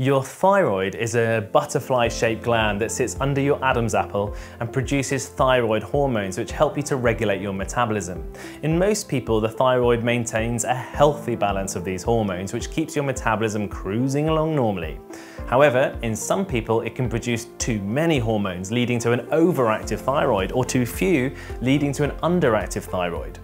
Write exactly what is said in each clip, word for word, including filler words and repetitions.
Your thyroid is a butterfly-shaped gland that sits under your Adam's apple and produces thyroid hormones which help you to regulate your metabolism. In most people, the thyroid maintains a healthy balance of these hormones which keeps your metabolism cruising along normally. However, in some people it can produce too many hormones leading to an overactive thyroid or too few leading to an underactive thyroid.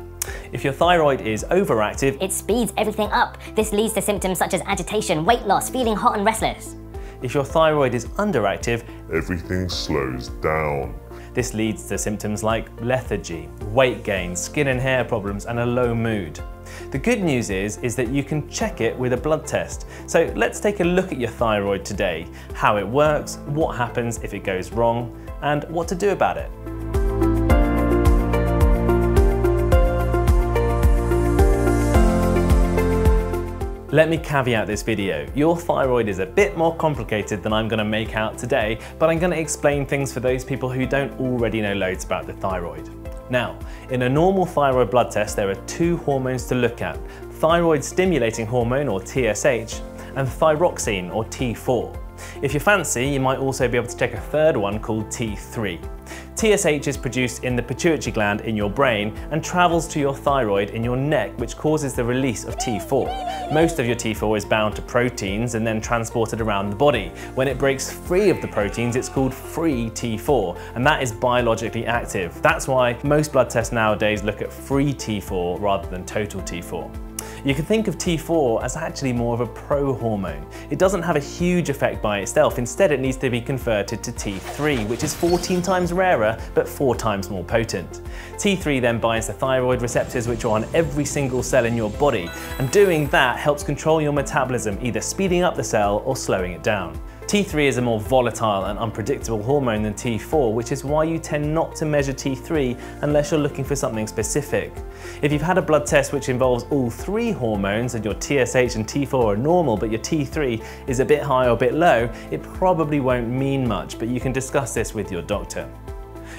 If your thyroid is overactive, it speeds everything up. This leads to symptoms such as agitation, weight loss, feeling hot and restless. If your thyroid is underactive, everything slows down. This leads to symptoms like lethargy, weight gain, skin and hair problems, and a low mood. The good news is, is that you can check it with a blood test. So let's take a look at your thyroid today, how it works, what happens if it goes wrong, and what to do about it. Let me caveat this video. Your thyroid is a bit more complicated than I'm going to make out today, but I'm going to explain things for those people who don't already know loads about the thyroid. Now, in a normal thyroid blood test, there are two hormones to look at: thyroid stimulating hormone, or T S H, and thyroxine, or T four. If you fancy, you might also be able to check a third one called T three. T S H is produced in the pituitary gland in your brain and travels to your thyroid in your neck, which causes the release of T four. Most of your T four is bound to proteins and then transported around the body. When it breaks free of the proteins, it's called free T four, and that is biologically active. That's why most blood tests nowadays look at free T four rather than total T four. You can think of T four as actually more of a pro-hormone. It doesn't have a huge effect by itself. Instead, it needs to be converted to T three, which is fourteen times rarer, but four times more potent. T three then binds the thyroid receptors, which are on every single cell in your body, and doing that helps control your metabolism, either speeding up the cell or slowing it down. T three is a more volatile and unpredictable hormone than T four, which is why you tend not to measure T three unless you're looking for something specific. If you've had a blood test which involves all three hormones and your T S H and T four are normal but your T three is a bit high or a bit low, it probably won't mean much, but you can discuss this with your doctor.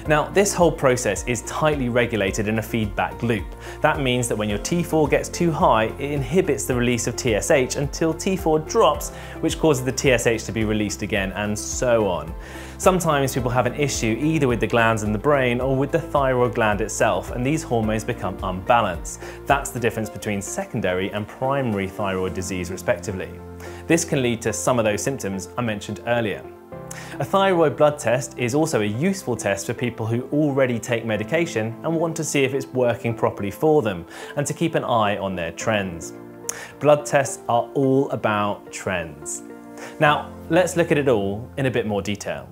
Now, this whole process is tightly regulated in a feedback loop. That means that when your T four gets too high, it inhibits the release of T S H until T four drops, which causes the T S H to be released again, and so on. Sometimes people have an issue either with the glands in the brain or with the thyroid gland itself, and these hormones become unbalanced. That's the difference between secondary and primary thyroid disease, respectively. This can lead to some of those symptoms I mentioned earlier. A thyroid blood test is also a useful test for people who already take medication and want to see if it's working properly for them, and to keep an eye on their trends. Blood tests are all about trends. Now, let's look at it all in a bit more detail.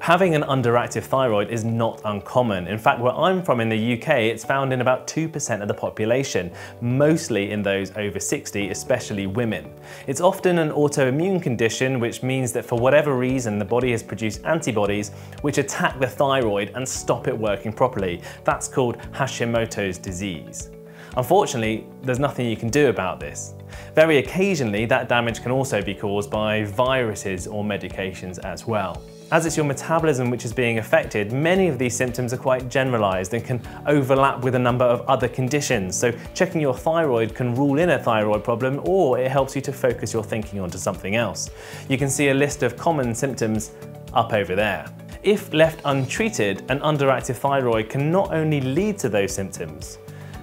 Having an underactive thyroid is not uncommon. In fact, where I'm from in the U K, it's found in about two percent of the population, mostly in those over sixty, especially women. It's often an autoimmune condition, which means that for whatever reason, the body has produced antibodies which attack the thyroid and stop it working properly. That's called Hashimoto's disease. Unfortunately, there's nothing you can do about this. Very occasionally, that damage can also be caused by viruses or medications as well. As it's your metabolism which is being affected, many of these symptoms are quite generalized and can overlap with a number of other conditions. So checking your thyroid can rule in a thyroid problem, or it helps you to focus your thinking onto something else. You can see a list of common symptoms up over there. If left untreated, an underactive thyroid can not only lead to those symptoms,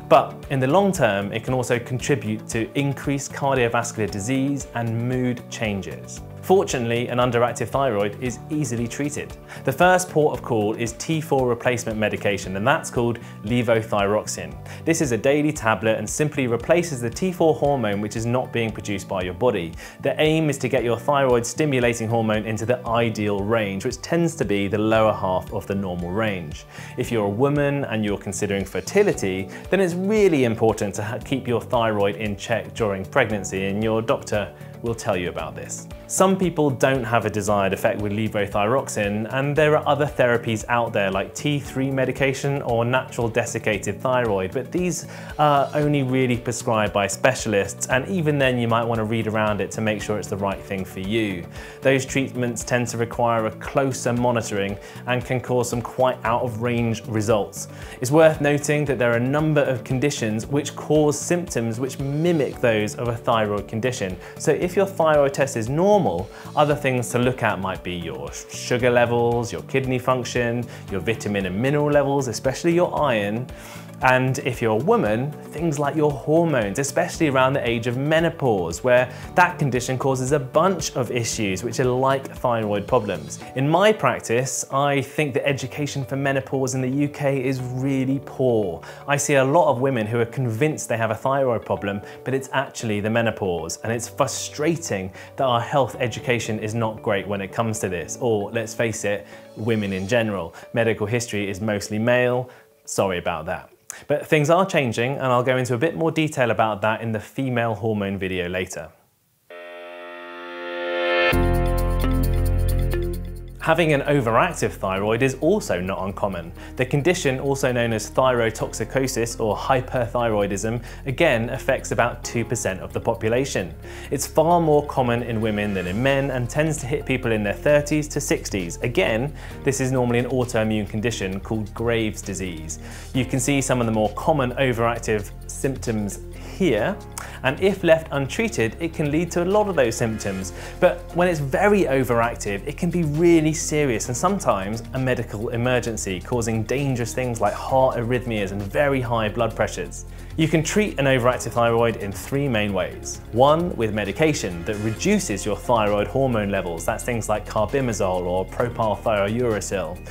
but in the long term, it can also contribute to increased cardiovascular disease and mood changes. Fortunately, an underactive thyroid is easily treated. The first port of call is T four replacement medication, and that's called levothyroxine. This is a daily tablet and simply replaces the T four hormone which is not being produced by your body. The aim is to get your thyroid stimulating hormone into the ideal range, which tends to be the lower half of the normal range. If you're a woman and you're considering fertility, then it's really important to keep your thyroid in check during pregnancy, and your doctor will tell you about this. Some people don't have a desired effect with levothyroxine, and there are other therapies out there like T three medication or natural desiccated thyroid, but these are only really prescribed by specialists, and even then you might want to read around it to make sure it's the right thing for you. Those treatments tend to require a closer monitoring and can cause some quite out of range results. It's worth noting that there are a number of conditions which cause symptoms which mimic those of a thyroid condition. So if your thyroid test is normal, other things to look at might be your sugar levels, your kidney function, your vitamin and mineral levels, especially your iron. And if you're a woman, things like your hormones, especially around the age of menopause, where that condition causes a bunch of issues which are like thyroid problems. In my practice, I think that education for menopause in the U K is really poor. I see a lot of women who are convinced they have a thyroid problem, but it's actually the menopause, and it's frustrating that our health education is not great when it comes to this, or let's face it, women in general. Medical history is mostly male. Sorry about that. But things are changing, and I'll go into a bit more detail about that in the female hormone video later. Having an overactive thyroid is also not uncommon. The condition, also known as thyrotoxicosis or hyperthyroidism, again affects about two percent of the population. It's far more common in women than in men and tends to hit people in their thirties to sixties. Again, this is normally an autoimmune condition called Graves' disease. You can see some of the more common overactive symptoms here, and if left untreated, it can lead to a lot of those symptoms. But when it's very overactive, it can be really serious and sometimes a medical emergency, causing dangerous things like heart arrhythmias and very high blood pressures. You can treat an overactive thyroid in three main ways. One, with medication that reduces your thyroid hormone levels. That's things like carbimazole or propylthiouracil.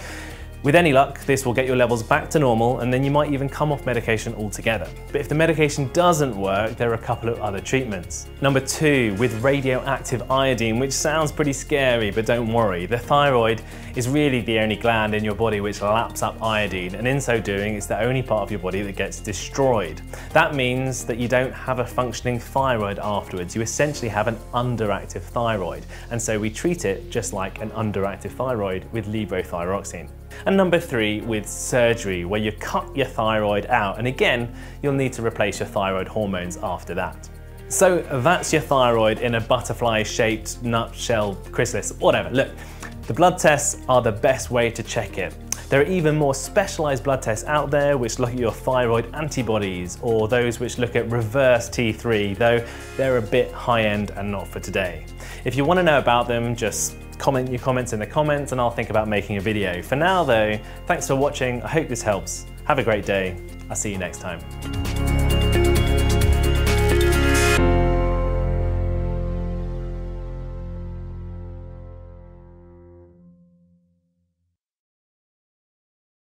With any luck, this will get your levels back to normal, and then you might even come off medication altogether. But if the medication doesn't work, there are a couple of other treatments. Number two, with radioactive iodine, which sounds pretty scary, but don't worry. The thyroid is really the only gland in your body which laps up iodine, and in so doing, it's the only part of your body that gets destroyed. That means that you don't have a functioning thyroid afterwards. You essentially have an underactive thyroid, and so we treat it just like an underactive thyroid with levothyroxine. And number three, with surgery, where you cut your thyroid out, and again, you'll need to replace your thyroid hormones after that. So that's your thyroid in a butterfly-shaped nutshell, chrysalis, whatever. Look, the blood tests are the best way to check it. There are even more specialized blood tests out there which look at your thyroid antibodies, or those which look at reverse T three, though they're a bit high-end and not for today. If you want to know about them, just comment your comments in the comments and I'll think about making a video. For now though, thanks for watching. I hope this helps. Have a great day. I'll see you next time.